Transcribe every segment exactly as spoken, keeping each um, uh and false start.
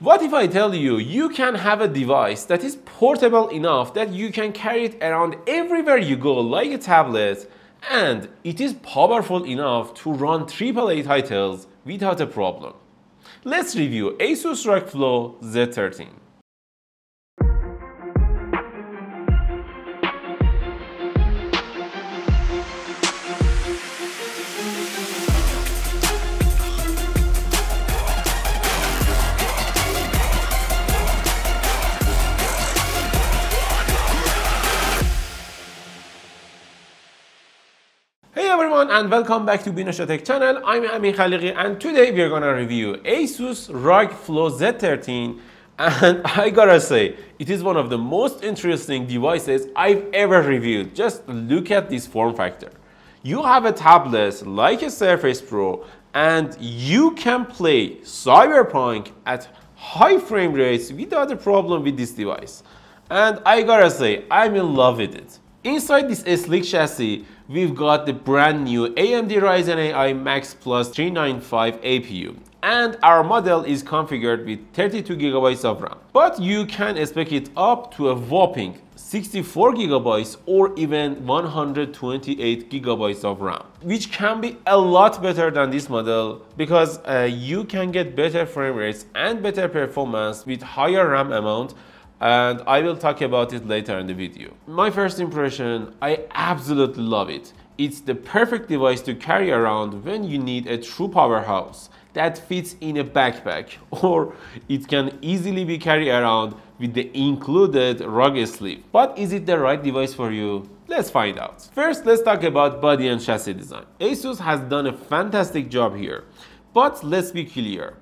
What if I tell you, you can have a device that is portable enough that you can carry it around everywhere you go like a tablet, and it is powerful enough to run triple A titles without a problem? Let's review Asus R O G Flow Z thirteen. And welcome back to Binosha Tech channel. I'm Amin Khalighi, and today we are gonna review Asus R O G Flow Z thirteen, and I gotta say it is one of the most interesting devices I've ever reviewed. Just look at this form factor. You have a tablet like a Surface Pro and you can play Cyberpunk at high frame rates without a problem with this device, and I gotta say I'm in love with it. Inside this sleek chassis, we've got the brand new A M D Ryzen A I Max Plus three ninety-five A P U, and our model is configured with thirty-two gigabytes of RAM. But you can spec it up to a whopping sixty-four gigabytes or even one hundred twenty-eight gigabytes of RAM, which can be a lot better than this model because uh, you can get better frame rates and better performance with higher RAM amount, and I will talk about it later in the video. My first impression, I absolutely love it. It's the perfect device to carry around when you need a true powerhouse that fits in a backpack, or it can easily be carried around with the included R O G sleeve. But is it the right device for you? Let's find out. First, let's talk about body and chassis design. Asus has done a fantastic job here, but let's be clear.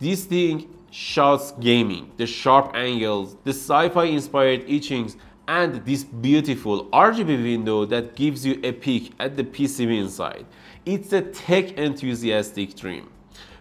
This thing shouts gaming. The sharp angles, the sci-fi inspired etchings, and this beautiful R G B window that gives you a peek at the P C B inside. It's a tech enthusiastic dream.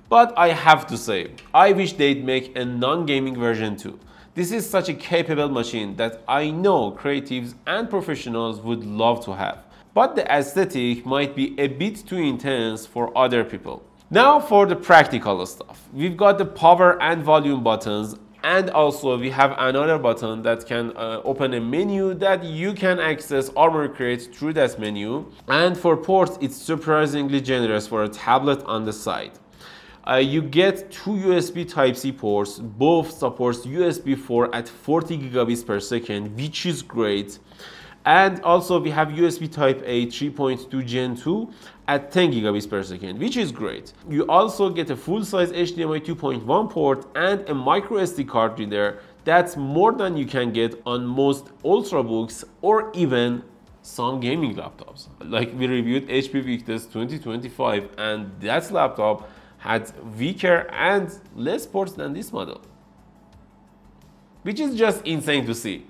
But I have to say, I wish they'd make a non-gaming version too. This is such a capable machine that I know creatives and professionals would love to have. But the aesthetic might be a bit too intense for other people. Now for the practical stuff. We've got the power and volume buttons, and also we have another button that can uh, open a menu that you can access Armor Crate through that menu. And for ports, it's surprisingly generous for a tablet on the side. Uh, you get two U S B Type-C ports, both supports U S B four at forty gigabits per second, which is great. And also we have U S B Type-A three point two Gen two at ten gigabits per second, which is great. You also get a full-size H D M I two point one port and a microSD card reader. That's more than you can get on most Ultrabooks or even some gaming laptops. Like we reviewed H P Victus twenty twenty-five, and that laptop had weaker and less ports than this model, which is just insane to see.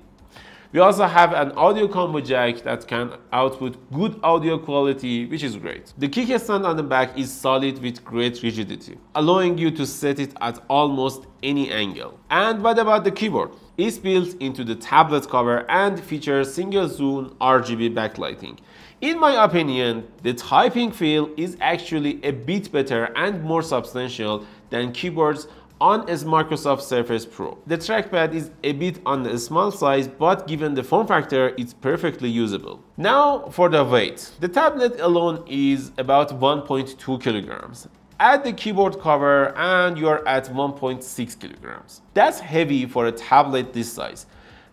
We also have an audio combo jack that can output good audio quality, which is great. The kickstand on the back is solid with great rigidity, allowing you to set it at almost any angle. And what about the keyboard? It's built into the tablet cover and features single zone R G B backlighting. In my opinion, the typing feel is actually a bit better and more substantial than keyboards on a Microsoft Surface Pro. The trackpad is a bit on the small size, but given the form factor, it's perfectly usable. Now for the weight. The tablet alone is about one point two kilograms. Add the keyboard cover and you're at one point six kilograms. That's heavy for a tablet this size.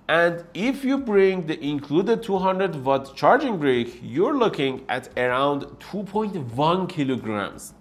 And if you bring the included two hundred watt charging brick, you're looking at around two point one kilograms,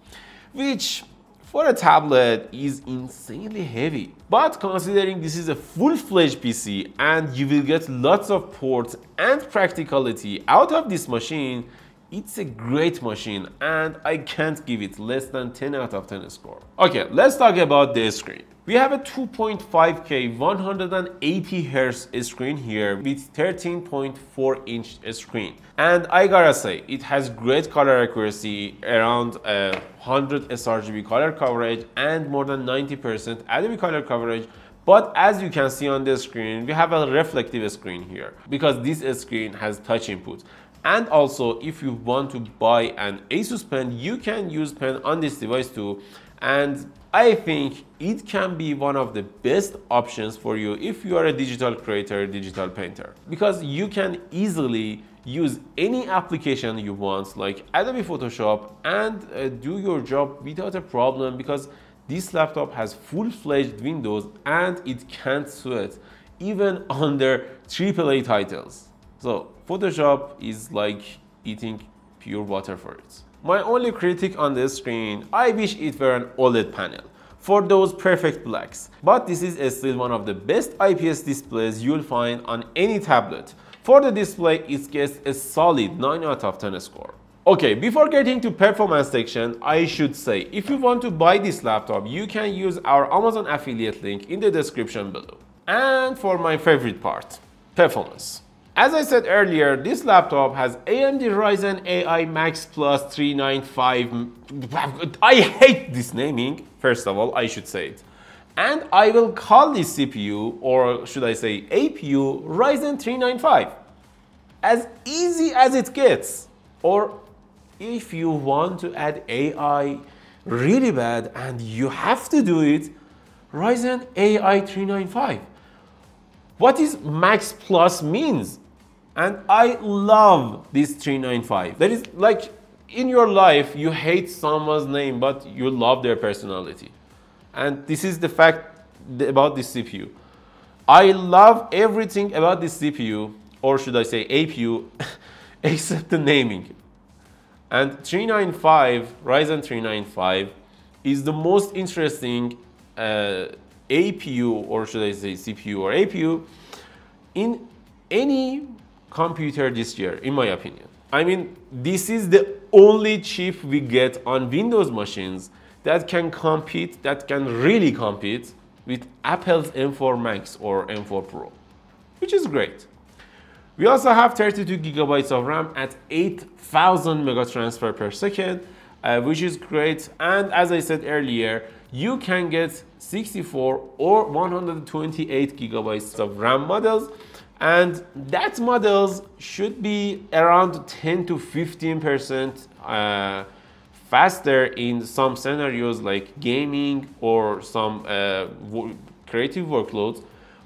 which for a tablet is insanely heavy. But considering this is a full-fledged P C and you will get lots of ports and practicality out of this machine, it's a great machine and I can't give it less than ten out of ten score. Okay, let's talk about the screen. We have a two point five K one hundred eighty hertz screen here with thirteen point four inch screen, and I gotta say it has great color accuracy, around uh, one hundred sRGB color coverage and more than ninety percent Adobe color coverage. But as you can see on the screen, we have a reflective screen here because this screen has touch input. And also, if you want to buy an Asus pen, you can use pen on this device too, and I think it can be one of the best options for you if you are a digital creator, digital painter, because you can easily use any application you want, like Adobe Photoshop, and uh, do your job without a problem, because this laptop has full-fledged Windows and it can't sweat, even under triple A titles. So Photoshop is like eating pure water for it. My only critique on this screen, I wish it were an OLED panel for those perfect blacks. But this is still one of the best I P S displays you'll find on any tablet. For the display, it gets a solid nine out of ten score. Okay, before getting to performance section, I should say, if you want to buy this laptop, you can use our Amazon affiliate link in the description below. And for my favorite part, performance. As I said earlier, this laptop has A M D Ryzen A I Max Plus three ninety-five, I hate this naming, first of all, I should say it. And I will call this C P U, or should I say A P U, Ryzen three ninety-five. As easy as it gets. Or if you want to add A I really bad and you have to do it, Ryzen A I three ninety-five. What is Max Plus means? And I love this three ninety-five. That is like, in your life, you hate someone's name, but you love their personality. And this is the fact about this C P U. I love everything about this C P U, or should I say A P U, except the naming. And three ninety-five, Ryzen three ninety-five, is the most interesting uh, A P U, or should I say C P U or A P U, in any computer this year, in my opinion. I mean, this is the only chip we get on Windows machines that can compete, that can really compete with Apple's M four Max or M four Pro, which is great. We also have thirty-two gigabytes of RAM at eight thousand megatransfer per second, uh, which is great. And as I said earlier, you can get sixty-four or one hundred twenty-eight gigabytes of RAM models. And that models should be around ten to fifteen percent uh, faster in some scenarios like gaming or some uh, creative workloads.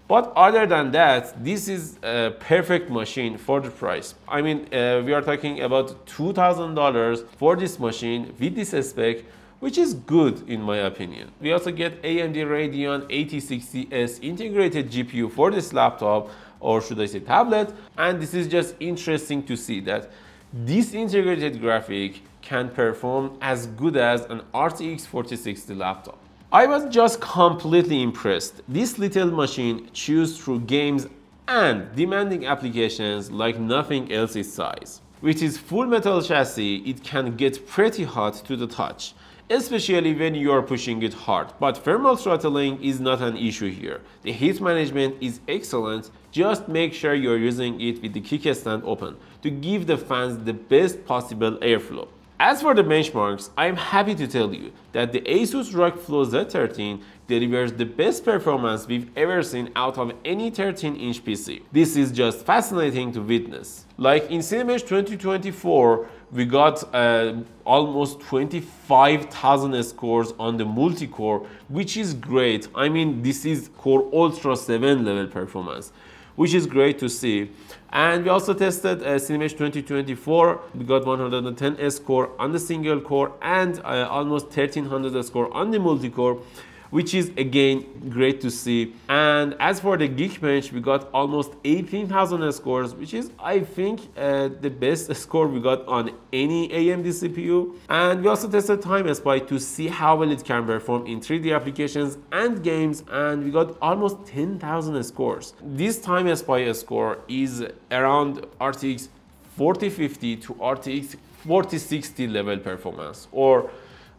But other than that, this is a perfect machine for the price. I mean, uh, we are talking about two thousand dollars for this machine with this spec, which is good in my opinion. We also get A M D Radeon eighty sixty S integrated G P U for this laptop, or should I say tablet. And this is just interesting to see that this integrated graphic can perform as good as an R T X forty sixty laptop. I was just completely impressed. This little machine chews through games and demanding applications like nothing else its size. With its full metal chassis, it can get pretty hot to the touch, especially when you are pushing it hard. But thermal throttling is not an issue here. The heat management is excellent. Just make sure you are using it with the kickstand open to give the fans the best possible airflow. As for the benchmarks, I am happy to tell you that the Asus R O G Flow Z thirteen delivers the best performance we've ever seen out of any thirteen inch P C. This is just fascinating to witness. Like in Cinebench twenty twenty-four, we got uh, almost twenty-five thousand scores on the multi-core, which is great. I mean, this is Core Ultra seven level performance, which is great to see. And we also tested uh, Cinebench twenty twenty-four. We got one hundred ten score on the single core and uh, almost thirteen hundred score on the multi-core, which is again great to see. And as for the Geekbench, we got almost eighteen thousand scores, which is, I think, uh, the best score we got on any A M D C P U. And we also tested Time Spy to see how well it can perform in three D applications and games, and we got almost ten thousand scores. This Time Spy score is around R T X forty fifty to R T X forty sixty level performance, or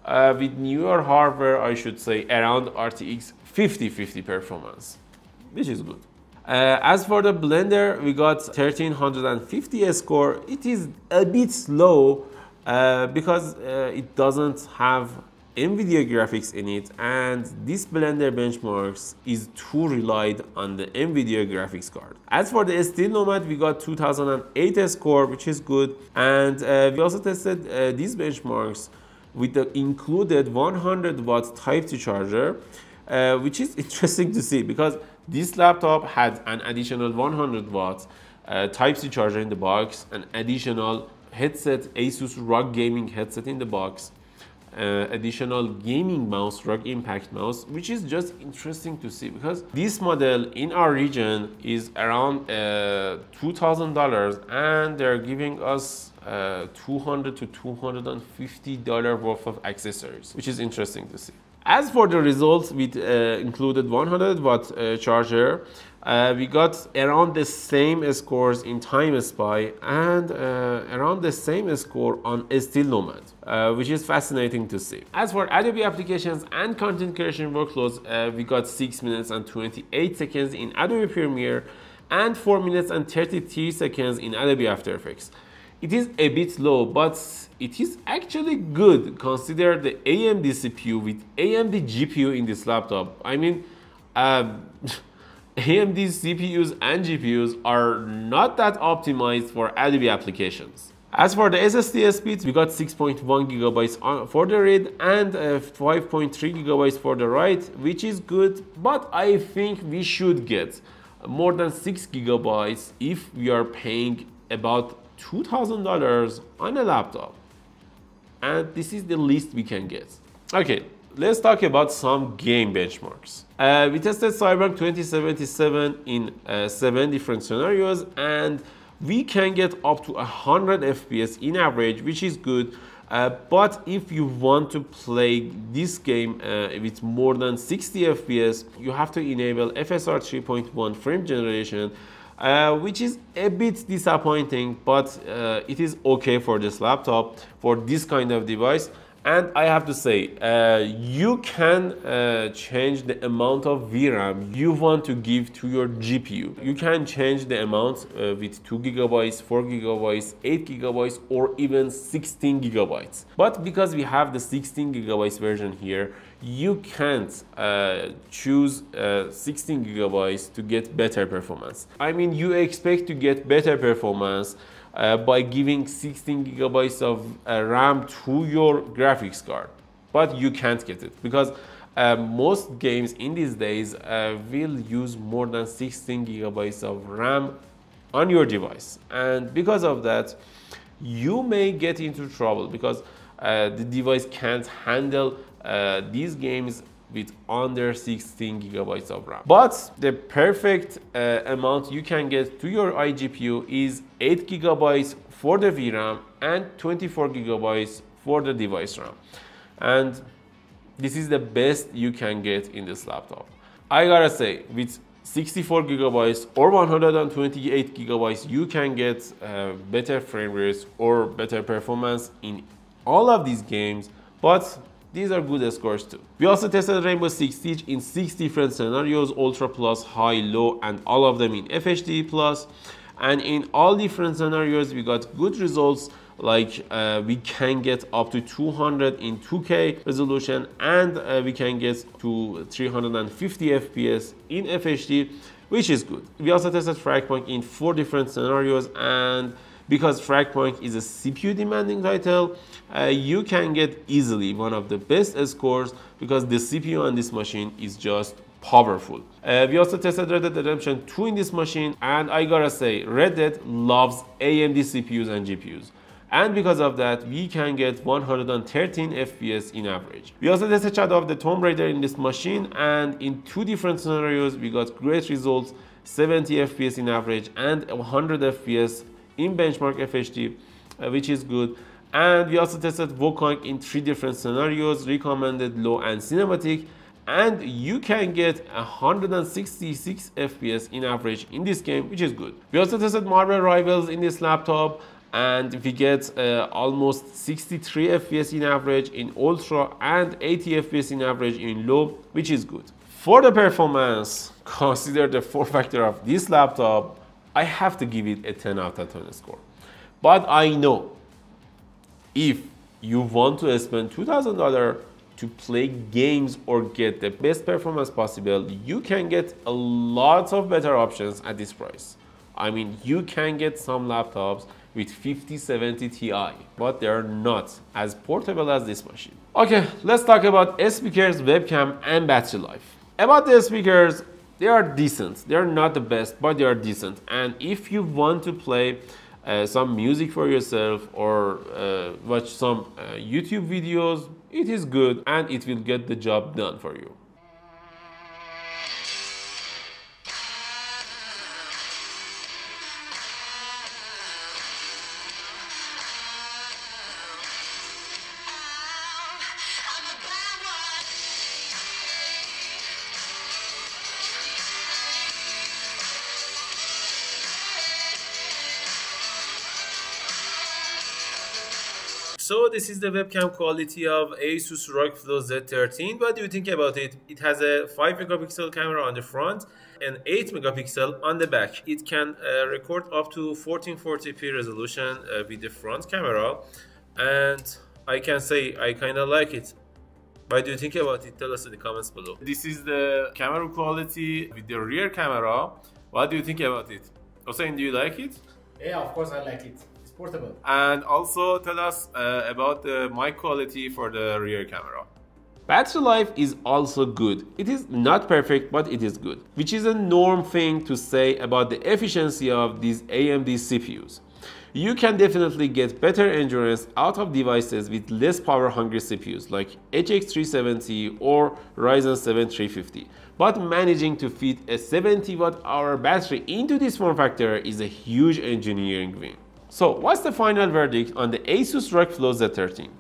Uh, with newer hardware, I should say around R T X fifty fifty performance, which is good. Uh, as for the Blender, we got thirteen fifty score. It is a bit slow uh, because uh, it doesn't have NVIDIA graphics in it, and this Blender benchmarks is too relied on the NVIDIA graphics card. As for the Steel Nomad, we got two thousand eight score, which is good. And uh, we also tested uh, these benchmarks with the included one hundred watt Type-C charger, uh, which is interesting to see because this laptop had an additional one hundred watt uh, Type-C charger in the box, an additional headset, Asus R O G Gaming headset in the box, uh, additional gaming mouse, R O G Impact mouse, which is just interesting to see because this model in our region is around uh, two thousand dollars and they're giving us uh, two hundred to two hundred fifty dollars worth of accessories, which is interesting to see. As for the results with uh, included one hundred watt uh, charger, uh, we got around the same scores in Time Spy and uh, around the same score on Steel Nomad, uh, which is fascinating to see. As for Adobe applications and content creation workloads, uh, we got six minutes and twenty-eight seconds in Adobe Premiere and four minutes and thirty-three seconds in Adobe After Effects. It is a bit low, but it is actually good consider the A M D C P U with A M D G P U in this laptop. I mean, uh, A M D C P Us and G P Us are not that optimized for Adobe applications. As for the S S D speeds, we got six point one gigabytes for the read and five point three gigabytes for the write, which is good, but I think we should get more than six gigabytes if we are paying about two thousand dollars on a laptop, and this is the least we can get. Okay, let's talk about some game benchmarks. Uh, we tested Cyberpunk twenty seventy-seven in uh, seven different scenarios, and we can get up to one hundred F P S in average, which is good. Uh, but if you want to play this game uh, with more than sixty F P S, you have to enable F S R three point one frame generation, Uh, which is a bit disappointing, but uh, it is okay for this laptop, for this kind of device. And I have to say, uh, you can uh, change the amount of V RAM you want to give to your G P U. You can change the amount uh, with two gigabytes, four gigabytes, eight gigabytes, or even sixteen gigabytes. But because we have the sixteen gigabytes version here, you can't uh, choose uh, sixteen gigabytes to get better performance. I mean, you expect to get better performance Uh, by giving sixteen gigabytes of uh, RAM to your graphics card, but you can't get it because uh, most games in these days uh, will use more than sixteen gigabytes of RAM on your device, and because of that you may get into trouble because uh, the device can't handle uh, these games with under sixteen gigabytes of RAM. But the perfect uh, amount you can get to your iGPU is eight gigabytes for the V RAM and twenty-four gigabytes for the device RAM. And this is the best you can get in this laptop. I gotta say, with sixty-four gigabytes or one hundred twenty-eight gigabytes, you can get uh, better frame rates or better performance in all of these games, but these are good scores too. We also tested Rainbow Six Siege in six different scenarios, Ultra Plus, High, Low, and all of them in F H D Plus. And in all different scenarios, we got good results, like uh, we can get up to two hundred in two K resolution, and uh, we can get to three hundred fifty F P S in F H D, which is good. We also tested FragPunk in four different scenarios, and because FragPunk is a C P U demanding title, uh, you can get easily one of the best scores because the C P U on this machine is just powerful. Uh, we also tested Red Dead Redemption two in this machine, and I gotta say, Red Dead loves A M D C P Us and G P Us. And because of that, we can get one hundred thirteen F P S in average. We also tested Shadow of the Tomb Raider in this machine, and in two different scenarios, we got great results, seventy F P S in average and one hundred F P S in benchmark F H D, uh, which is good. And we also tested Wukong in three different scenarios, recommended, low, and cinematic, and you can get one hundred sixty-six F P S in average in this game, which is good. We also tested Marvel Rivals in this laptop, and we get uh, almost sixty-three F P S in average in Ultra and eighty F P S in average in Low, which is good. For the performance, consider the form factor of this laptop, I have to give it a ten out of ten score. But I know if you want to spend two thousand dollars to play games or get the best performance possible, you can get a lot of better options at this price. I mean, you can get some laptops with fifty seventy Ti, but they're not as portable as this machine. Okay, let's talk about speakers, webcam, and battery life. About the speakers, they are decent. They are not the best, but they are decent. And if you want to play uh, some music for yourself or uh, watch some uh, YouTube videos, it is good and it will get the job done for you. So this is the webcam quality of Asus R O G Flow Z thirteen. What do you think about it? It has a five megapixel camera on the front and eight megapixel on the back. It can uh, record up to fourteen forty p resolution uh, with the front camera, and I can say I kind of like it. What do you think about it? Tell us in the comments below. This is the camera quality with the rear camera. What do you think about it? Hossein, do you like it? Yeah, of course I like it. Portable. And also tell us uh, about the mic quality for the rear camera. Battery life is also good. It is not perfect, but it is good, which is a norm thing to say about the efficiency of these A M D C P Us. You can definitely get better endurance out of devices with less power hungry C P Us like H X three seventy or Ryzen seven three fifty, but managing to fit a seventy watt hour battery into this form factor is a huge engineering win. So what's the final verdict on the Asus R O G Flow Z thirteen?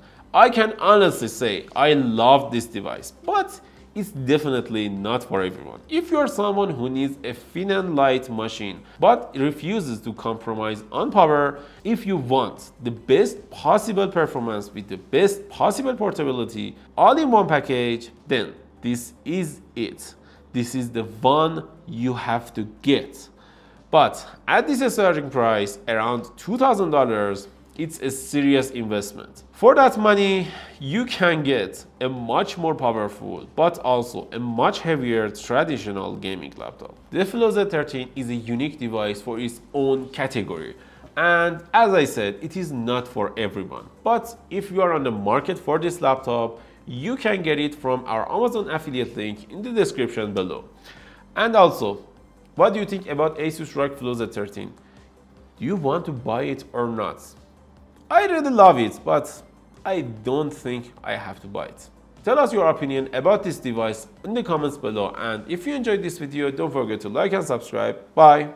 I can honestly say I love this device, but it's definitely not for everyone. If you're someone who needs a thin and light machine but refuses to compromise on power, if you want the best possible performance with the best possible portability all in one package, then this is it. This is the one you have to get. But at this starting price, around two thousand dollars, it's a serious investment. For that money, you can get a much more powerful, but also a much heavier traditional gaming laptop. The Flow Z thirteen is a unique device for its own category. And as I said, it is not for everyone. But if you are on the market for this laptop, you can get it from our Amazon affiliate link in the description below. And also, what do you think about Asus R O G Flow Z thirteen? Do you want to buy it or not? I really love it, but I don't think I have to buy it. Tell us your opinion about this device in the comments below, and if you enjoyed this video, don't forget to like and subscribe. Bye!